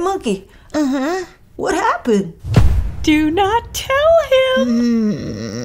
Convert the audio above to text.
monkey? What happened? Do not tell him.